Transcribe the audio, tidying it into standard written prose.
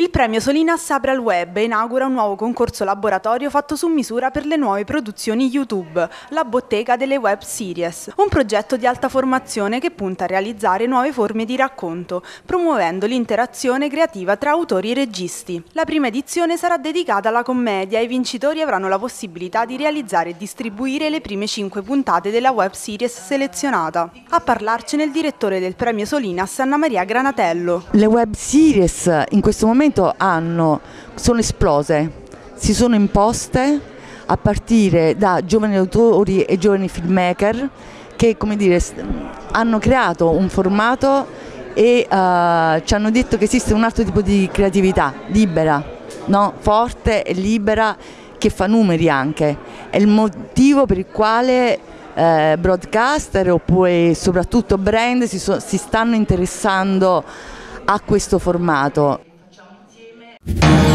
Il premio Solinas apre al web e inaugura un nuovo concorso laboratorio fatto su misura per le nuove produzioni YouTube, La Bottega delle Web Series, un progetto di alta formazione che punta a realizzare nuove forme di racconto, promuovendo l'interazione creativa tra autori e registi. La prima edizione sarà dedicata alla commedia e i vincitori avranno la possibilità di realizzare e distribuire le prime 5 puntate della web series selezionata. A parlarcene il direttore del premio Solinas, Anna Maria Granatello. Le web series in questo momento sono esplose, si sono imposte a partire da giovani autori e giovani filmmaker che, come dire, hanno creato un formato e ci hanno detto che esiste un altro tipo di creatività libera, no? Forte e libera, che fa numeri anche. È il motivo per il quale broadcaster oppure soprattutto brand si stanno interessando a questo formato. You